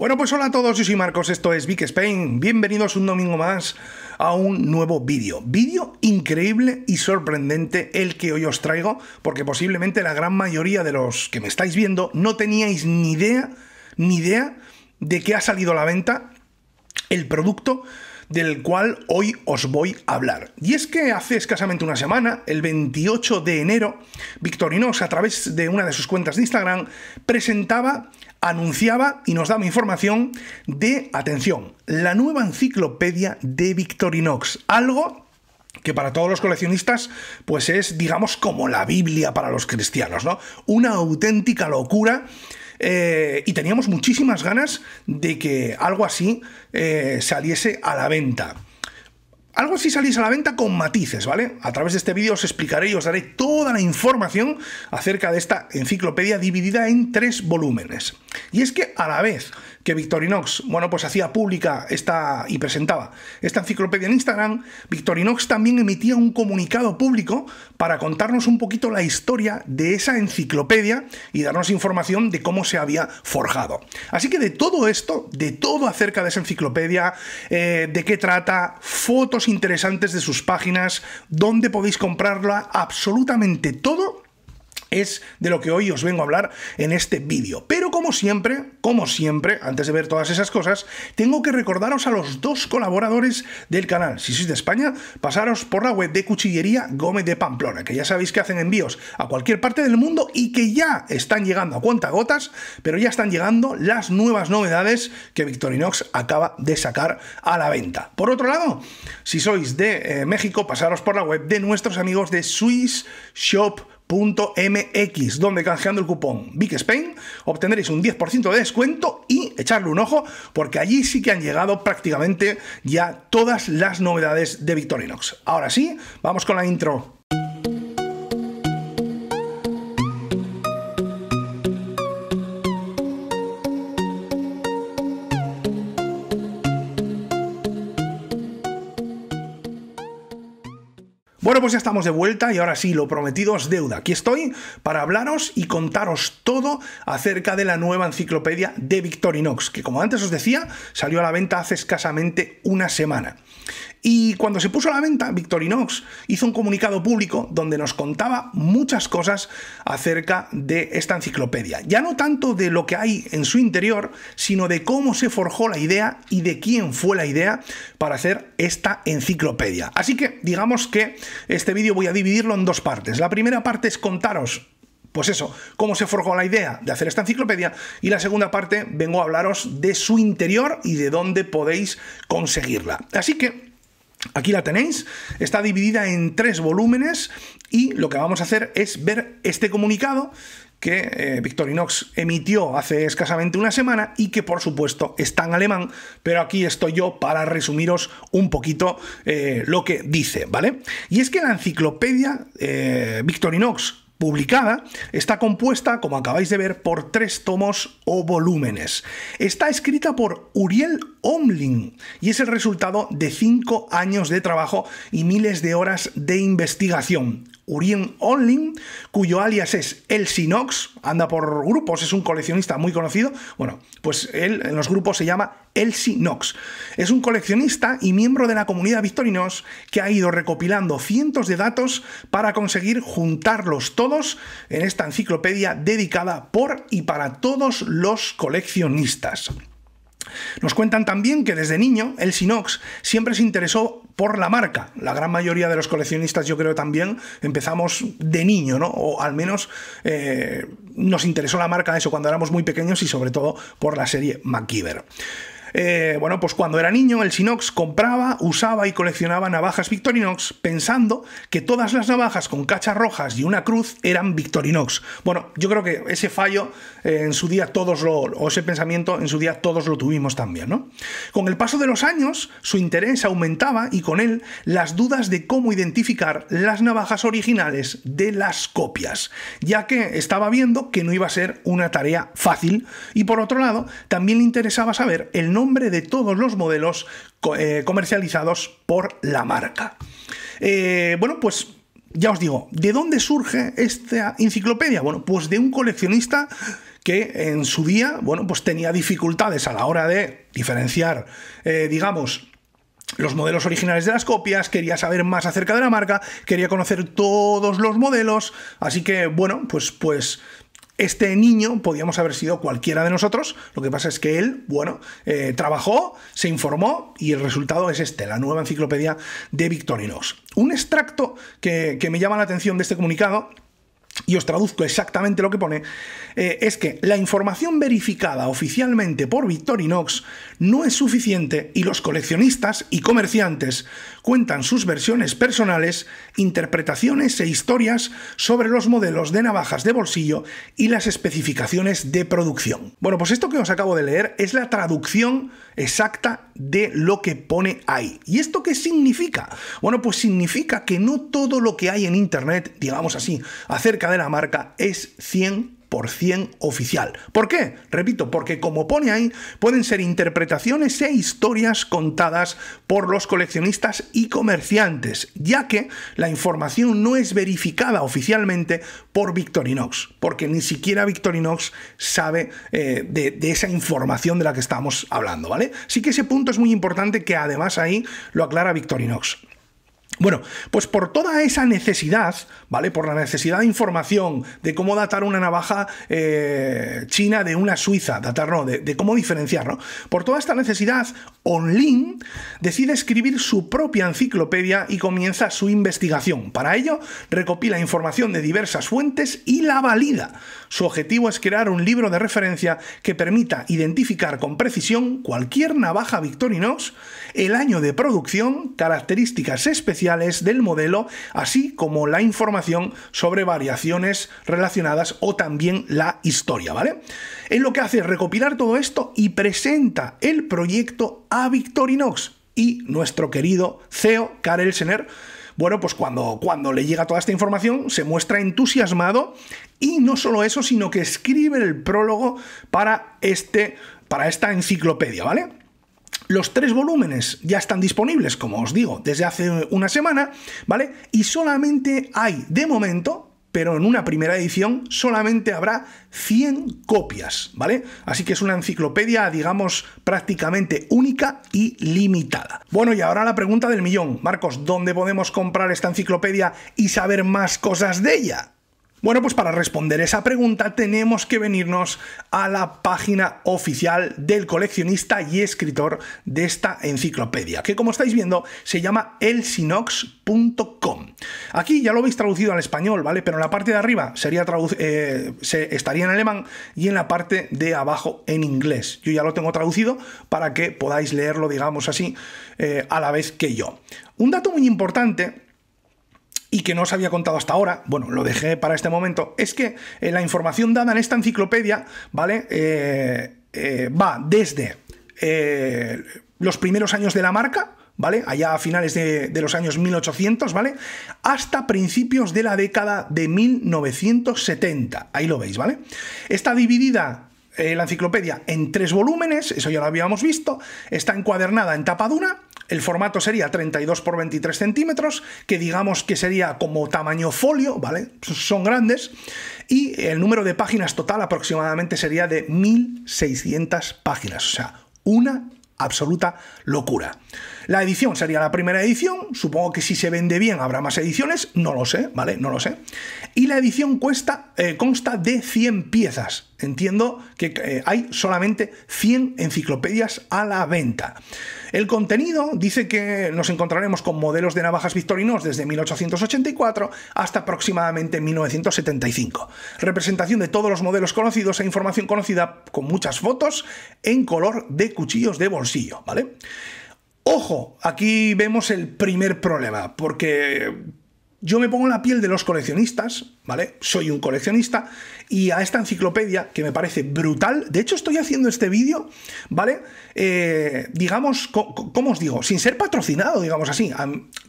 Bueno, pues hola a todos, yo soy Marcos, esto es VictorinoxSpain. Bienvenidos un domingo más a un nuevo vídeo. Vídeo increíble y sorprendente el que hoy os traigo, porque posiblemente la gran mayoría de los que me estáis viendo no teníais ni idea de que ha salido a la venta el producto del cual hoy os voy a hablar. Y es que hace escasamente una semana, el 28 de enero, Victorinox, a través de una de sus cuentas de Instagram, anunciaba y nos daba información de, atención, la nueva enciclopedia de Victorinox, algo que para todos los coleccionistas pues es, digamos, como la Biblia para los cristianos, ¿no? Una auténtica locura. Y teníamos muchísimas ganas de que algo así saliese a la venta. Algo así saliese a la venta con matices, ¿vale? A través de este vídeo os explicaré y os daré toda la información acerca de esta enciclopedia dividida en tres volúmenes. Y es que a la vez que Victorinox, bueno, pues hacía pública esta y presentaba esta enciclopedia en Instagram, Victorinox también emitía un comunicado público para contarnos un poquito la historia de esa enciclopedia y darnos información de cómo se había forjado. Así que de todo esto, de todo acerca de esa enciclopedia, de qué trata, fotos interesantes de sus páginas, dónde podéis comprarla, absolutamente todo es de lo que hoy os vengo a hablar en este vídeo. Pero como siempre, antes de ver todas esas cosas, tengo que recordaros a los dos colaboradores del canal. Si sois de España, pasaros por la web de Cuchillería Gómez de Pamplona, que ya sabéis que hacen envíos a cualquier parte del mundo y que ya están llegando a cuentagotas, pero ya están llegando las nuevas novedades que Victorinox acaba de sacar a la venta. Por otro lado, si sois de México, pasaros por la web de nuestros amigos de SwissShop.mx, donde canjeando el cupón VicSpain obtendréis un 10% de descuento y echarle un ojo, porque allí sí que han llegado prácticamente ya todas las novedades de Victorinox. Ahora sí, vamos con la intro. Bueno, pues ya estamos de vuelta y ahora sí, lo prometido es deuda. Aquí estoy para hablaros y contaros todo acerca de la nueva enciclopedia de Victorinox, que como antes os decía, salió a la venta hace escasamente una semana. Y cuando se puso a la venta, Victorinox hizo un comunicado público donde nos contaba muchas cosas acerca de esta enciclopedia. Ya no tanto de lo que hay en su interior, sino de cómo se forjó la idea y de quién fue la idea para hacer esta enciclopedia. Así que digamos que este vídeo voy a dividirlo en dos partes. La primera parte es contaros, pues eso, cómo se forjó la idea de hacer esta enciclopedia, y la segunda parte vengo a hablaros de su interior y de dónde podéis conseguirla. Así que aquí la tenéis, está dividida en tres volúmenes y lo que vamos a hacer es ver este comunicado que Victorinox emitió hace escasamente una semana y que por supuesto está en alemán, pero aquí estoy yo para resumiros un poquito lo que dice, ¿vale? Y es que la enciclopedia Victorinox publicada está compuesta, como acabáis de ver, por tres tomos o volúmenes. Está escrita por Uriel Omlin y es el resultado de 5 años de trabajo y miles de horas de investigación. Uriel Omlin, cuyo alias es Elsinox, anda por grupos, es un coleccionista muy conocido. Bueno, pues él en los grupos se llama Elsinox. Es un coleccionista y miembro de la comunidad Victorinox que ha ido recopilando cientos de datos para conseguir juntarlos todos en esta enciclopedia dedicada por y para todos los coleccionistas. Nos cuentan también que desde niño Elsinox siempre se interesó por la marca. La gran mayoría de los coleccionistas, yo creo, también empezamos de niño, ¿no? O al menos nos interesó la marca eso cuando éramos muy pequeños, y sobre todo por la serie MacGyver. Bueno, pues cuando era niño, Elsinox compraba, usaba y coleccionaba navajas Victorinox, pensando que todas las navajas con cachas rojas y una cruz eran Victorinox. Bueno, yo creo que ese fallo en su día todos lo tuvimos también, ¿no? Con el paso de los años, su interés aumentaba y con él las dudas de cómo identificar las navajas originales de las copias, ya que estaba viendo que no iba a ser una tarea fácil, y por otro lado, también le interesaba saber el nombre de todos los modelos comercializados por la marca. Bueno, pues ya os digo, ¿de dónde surge esta enciclopedia? Bueno, pues de un coleccionista que en su día, bueno, pues tenía dificultades a la hora de diferenciar, digamos, los modelos originales de las copias, quería saber más acerca de la marca, quería conocer todos los modelos, así que, bueno, pues este niño podíamos haber sido cualquiera de nosotros, lo que pasa es que él, bueno, trabajó, se informó y el resultado es este, la nueva enciclopedia de Victorinox. Un extracto que me llama la atención de este comunicado, y os traduzco exactamente lo que pone, es que la información verificada oficialmente por Victorinox no es suficiente y los coleccionistas y comerciantes cuentan sus versiones personales, interpretaciones e historias sobre los modelos de navajas de bolsillo y las especificaciones de producción. Bueno, pues esto que os acabo de leer es la traducción exacta de lo que pone ahí. ¿Y esto qué significa? Bueno, pues significa que no todo lo que hay en internet, digamos así, acerca de la marca es 100% oficial. ¿Por qué? Repito, porque como pone ahí, pueden ser interpretaciones e historias contadas por los coleccionistas y comerciantes, ya que la información no es verificada oficialmente por Victorinox, porque ni siquiera Victorinox sabe de esa información de la que estamos hablando, ¿vale? Así que ese punto es muy importante, que además ahí lo aclara Victorinox. Bueno, pues por toda esa necesidad, ¿vale? Por la necesidad de información, de cómo datar una navaja china de una suiza, datar no, de cómo diferenciar, ¿no? Por toda esta necesidad, Omlin decide escribir su propia enciclopedia y comienza su investigación. Para ello, recopila información de diversas fuentes y la valida. Su objetivo es crear un libro de referencia que permita identificar con precisión cualquier navaja Victorinox, el año de producción, características especiales del modelo, así como la información sobre variaciones relacionadas o también la historia, ¿vale? Él lo que hace es recopilar todo esto y presenta el proyecto a Victorinox y nuestro querido CEO, Carl Elsener. Bueno, pues cuando le llega toda esta información, se muestra entusiasmado y no solo eso, sino que escribe el prólogo para esta enciclopedia, ¿vale? Los tres volúmenes ya están disponibles, como os digo, desde hace una semana, ¿vale? Y solamente hay, de momento, pero en una primera edición, solamente habrá 100 copias, ¿vale? Así que es una enciclopedia, digamos, prácticamente única y limitada. Bueno, y ahora la pregunta del millón. Marcos, ¿dónde podemos comprar esta enciclopedia y saber más cosas de ella? Bueno, pues para responder esa pregunta tenemos que venirnos a la página oficial del coleccionista y escritor de esta enciclopedia, que como estáis viendo se llama Elsinox.com. Aquí ya lo habéis traducido al español, ¿vale? Pero en la parte de arriba estaría en alemán y en la parte de abajo en inglés. Yo ya lo tengo traducido para que podáis leerlo, digamos así, a la vez que yo. Un dato muy importante y que no os había contado hasta ahora, bueno, lo dejé para este momento, es que la información dada en esta enciclopedia, ¿vale? Va desde los primeros años de la marca, ¿vale? Allá a finales de los años 1800, ¿vale? Hasta principios de la década de 1970. Ahí lo veis, ¿vale? Está dividida la enciclopedia en tres volúmenes, eso ya lo habíamos visto, está encuadernada en tapa dura. El formato sería 32×23 centímetros, que digamos que sería como tamaño folio, ¿vale? Son grandes. Y el número de páginas total aproximadamente sería de 1600 páginas, o sea, una absoluta locura. La edición sería la primera edición, supongo que si se vende bien habrá más ediciones, no lo sé, ¿vale? No lo sé. Y la edición consta de 100 piezas. Entiendo que hay solamente 100 enciclopedias a la venta. El contenido dice que nos encontraremos con modelos de navajas Victorinox desde 1884 hasta aproximadamente 1975. Representación de todos los modelos conocidos e información conocida con muchas fotos en color de cuchillos de bolsillo, ¿vale? Ojo, aquí vemos el primer problema, porque yo me pongo en la piel de los coleccionistas, ¿vale? Soy un coleccionista y a esta enciclopedia, que me parece brutal, de hecho estoy haciendo este vídeo, ¿vale? Digamos, ¿cómo os digo? Sin ser patrocinado, digamos así.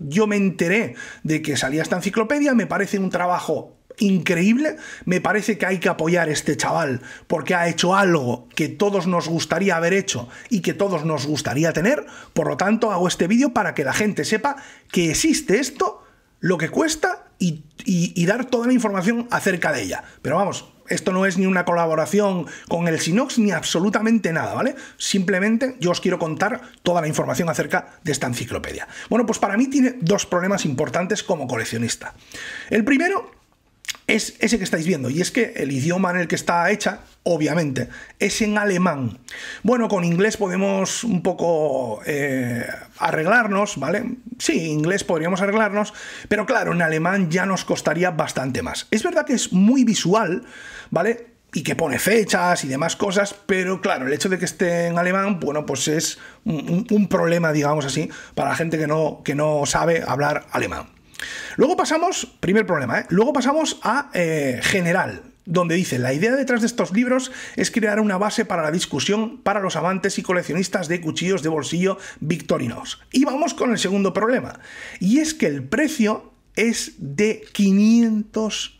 Yo me enteré de que salía esta enciclopedia, me parece un trabajo increíble, me parece que hay que apoyar a este chaval porque ha hecho algo que todos nos gustaría haber hecho y que todos nos gustaría tener, por lo tanto hago este vídeo para que la gente sepa que existe esto, lo que cuesta y dar toda la información acerca de ella. Pero vamos, Esto no es ni una colaboración con Elsinox ni absolutamente nada, ¿vale? Simplemente yo os quiero contar toda la información acerca de esta enciclopedia. Bueno, pues para mí tiene dos problemas importantes como coleccionista. El primero es ese que estáis viendo, y es que el idioma en el que está hecha, obviamente, es en alemán. Bueno, con inglés podemos un poco arreglarnos, ¿vale? Sí, inglés podríamos arreglarnos, pero claro, en alemán ya nos costaría bastante más. Es verdad que es muy visual, ¿vale? Y que pone fechas y demás cosas, pero claro, el hecho de que esté en alemán, bueno, pues es un problema, digamos así, para la gente que no sabe hablar alemán. Luego pasamos, primer problema, luego pasamos a general, donde dice: la idea detrás de estos libros es crear una base para la discusión para los amantes y coleccionistas de cuchillos de bolsillo Victorinox. Y vamos con el segundo problema, y es que el precio es de 500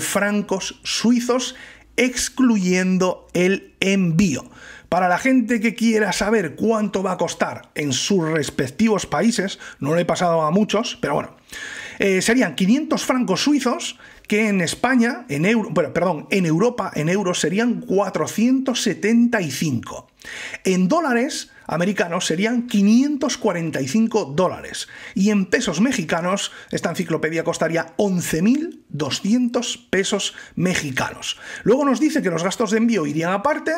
francos suizos, excluyendo el envío. Para la gente que quiera saber cuánto va a costar en sus respectivos países, no lo he pasado a muchos, pero bueno, serían 500 francos suizos, que en España, en Europa, en euros, serían 475. En dólares americanos serían 545 dólares. Y en pesos mexicanos, esta enciclopedia costaría 11.200 pesos mexicanos. Luego nos dice que los gastos de envío irían aparte.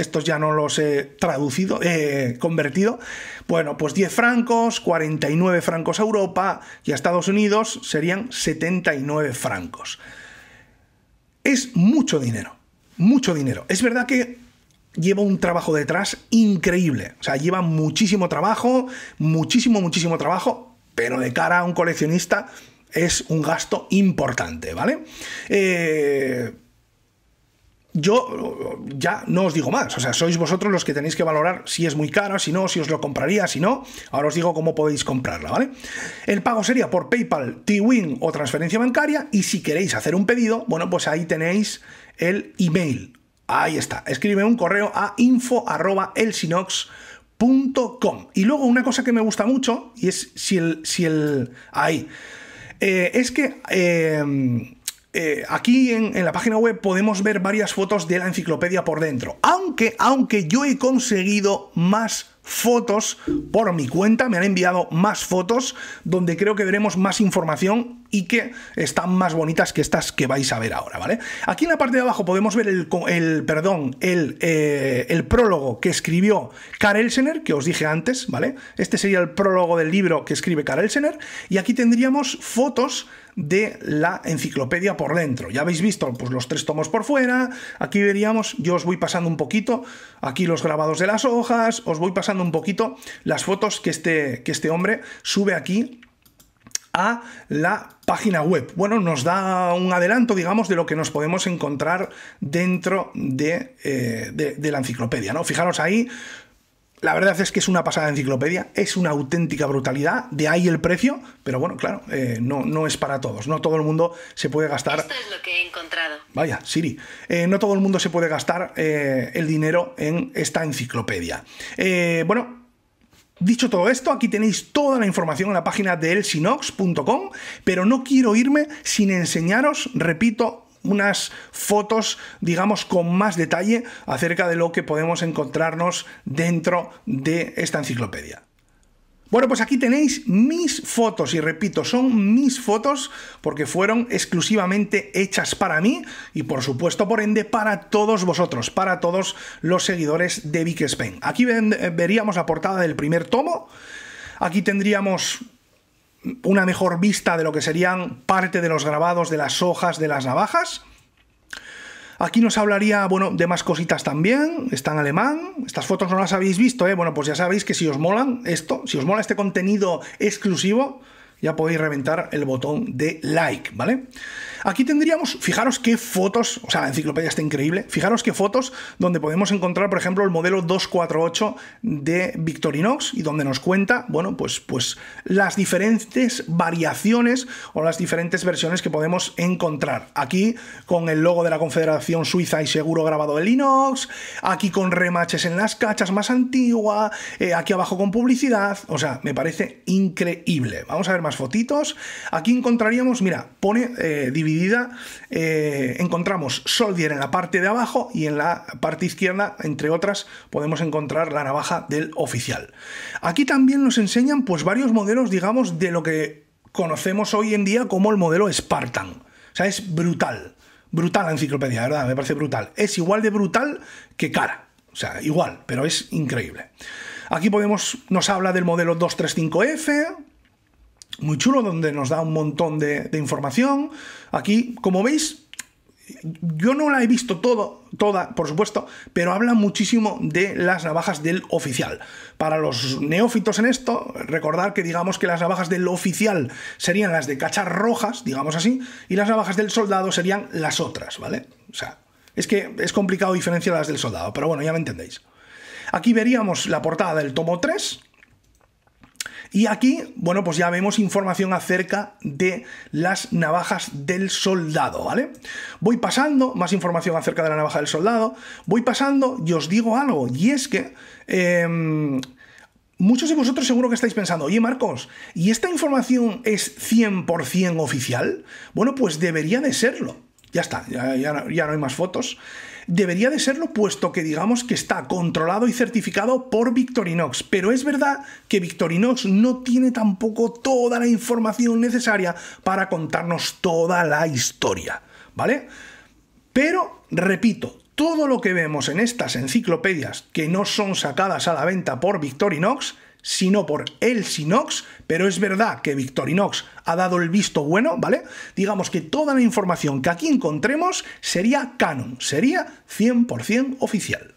Estos ya no los he traducido, convertido. Bueno, pues 10 francos, 49 francos a Europa, y a Estados Unidos serían 79 francos. Es mucho dinero, mucho dinero. Es verdad que lleva un trabajo detrás increíble. O sea, lleva muchísimo trabajo, pero de cara a un coleccionista es un gasto importante, ¿vale? Yo ya no os digo más, o sea, sois vosotros los que tenéis que valorar si es muy caro, si no, si os lo compraría, si no. Ahora os digo cómo podéis comprarla, ¿vale? El pago sería por PayPal, T-Win o transferencia bancaria, y si queréis hacer un pedido, bueno, pues ahí tenéis el email. Ahí está, escribe un correo a info@elsinox.com. Y luego una cosa que me gusta mucho, y es aquí en la página web podemos ver varias fotos de la enciclopedia por dentro, aunque yo he conseguido más fotos por mi cuenta, me han enviado más fotos donde creo que veremos más información y que están más bonitas que estas que vais a ver ahora, ¿vale? Aquí en la parte de abajo podemos ver el prólogo que escribió Carl Elsener, que os dije antes, ¿vale? Este sería el prólogo del libro que escribe Carl Elsener, y aquí tendríamos fotos de la enciclopedia por dentro. Ya habéis visto, pues, los tres tomos por fuera. Aquí veríamos, yo os voy pasando un poquito, aquí los grabados de las hojas, os voy pasando un poquito las fotos que este hombre sube aquí a la página web. Bueno, nos da un adelanto, digamos, de lo que nos podemos encontrar dentro de la enciclopedia, ¿no? Fijaros ahí, la verdad es que es una pasada de enciclopedia, es una auténtica brutalidad, de ahí el precio, pero bueno, claro, no es para todos, no todo el mundo se puede gastar... Esto es lo que he encontrado. Vaya, Siri. No todo el mundo se puede gastar el dinero en esta enciclopedia. Bueno... Dicho todo esto, aquí tenéis toda la información en la página de elsinox.com, pero no quiero irme sin enseñaros, repito, unas fotos, digamos, con más detalle acerca de lo que podemos encontrarnos dentro de esta enciclopedia. Bueno, pues aquí tenéis mis fotos, y repito, son mis fotos porque fueron exclusivamente hechas para mí y, por supuesto, por ende, para todos vosotros, para todos los seguidores de VictorinoxSpain. Aquí veríamos la portada del primer tomo, aquí tendríamos una mejor vista de lo que serían parte de los grabados de las hojas de las navajas. Aquí nos hablaría, bueno, de más cositas también, está en alemán, estas fotos no las habéis visto, bueno, pues ya sabéis que si os molan esto, si os mola este contenido exclusivo, ya podéis reventar el botón de like, ¿vale? Aquí tendríamos, fijaros qué fotos, o sea, la enciclopedia está increíble, fijaros qué fotos donde podemos encontrar, por ejemplo, el modelo 248 de Victorinox, y donde nos cuenta, bueno, pues las diferentes variaciones o las diferentes versiones que podemos encontrar. Aquí con el logo de la Confederación Suiza y Seguro grabado en inox, aquí con remaches en las cachas más antiguas, aquí abajo con publicidad, o sea, me parece increíble. Vamos a ver más más fotitos. Aquí encontraríamos, mira, pone dividida, encontramos soldier en la parte de abajo y en la parte izquierda, entre otras, podemos encontrar la navaja del oficial. Aquí también nos enseñan pues varios modelos, digamos, de lo que conocemos hoy en día como el modelo Spartan. O sea, es brutal. Brutal la enciclopedia, ¿verdad? Me parece brutal. Es igual de brutal que cara. O sea, igual, pero es increíble. Aquí podemos, nos habla del modelo 235F, muy chulo, donde nos da un montón de información. Aquí, como veis, yo no la he visto toda, por supuesto, pero habla muchísimo de las navajas del oficial. Para los neófitos en esto, recordar que digamos que las navajas del oficial serían las de cachas rojas, digamos así, y las navajas del soldado serían las otras, ¿vale? O sea, es que es complicado diferenciar las del soldado, pero bueno, ya me entendéis. Aquí veríamos la portada del tomo 3. Y aquí, bueno, pues ya vemos información acerca de las navajas del soldado, ¿vale? Voy pasando, más información acerca de la navaja del soldado, voy pasando y os digo algo, y es que muchos de vosotros seguro que estáis pensando, oye Marcos, ¿y esta información es 100% oficial? Bueno, pues debería de serlo, ya está, ya no hay más fotos. Debería de serlo, puesto que digamos que está controlado y certificado por Victorinox, pero es verdad que Victorinox no tiene tampoco toda la información necesaria para contarnos toda la historia, ¿vale? Pero, repito, todo lo que vemos en estas enciclopedias que no son sacadas a la venta por Victorinox, sino por Elsinox, pero es verdad que Victorinox ha dado el visto bueno, ¿vale? Digamos que toda la información que aquí encontremos sería canon, sería 100% oficial.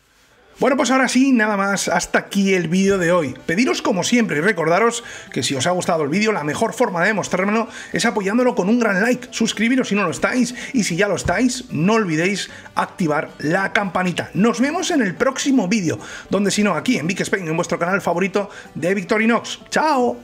Bueno, pues ahora sí, nada más, hasta aquí el vídeo de hoy. Pediros como siempre y recordaros que si os ha gustado el vídeo, la mejor forma de demostrármelo es apoyándolo con un gran like, suscribiros si no lo estáis, y si ya lo estáis, no olvidéis activar la campanita. Nos vemos en el próximo vídeo, donde si no, aquí en VicSpain, en vuestro canal favorito de Victorinox. ¡Chao!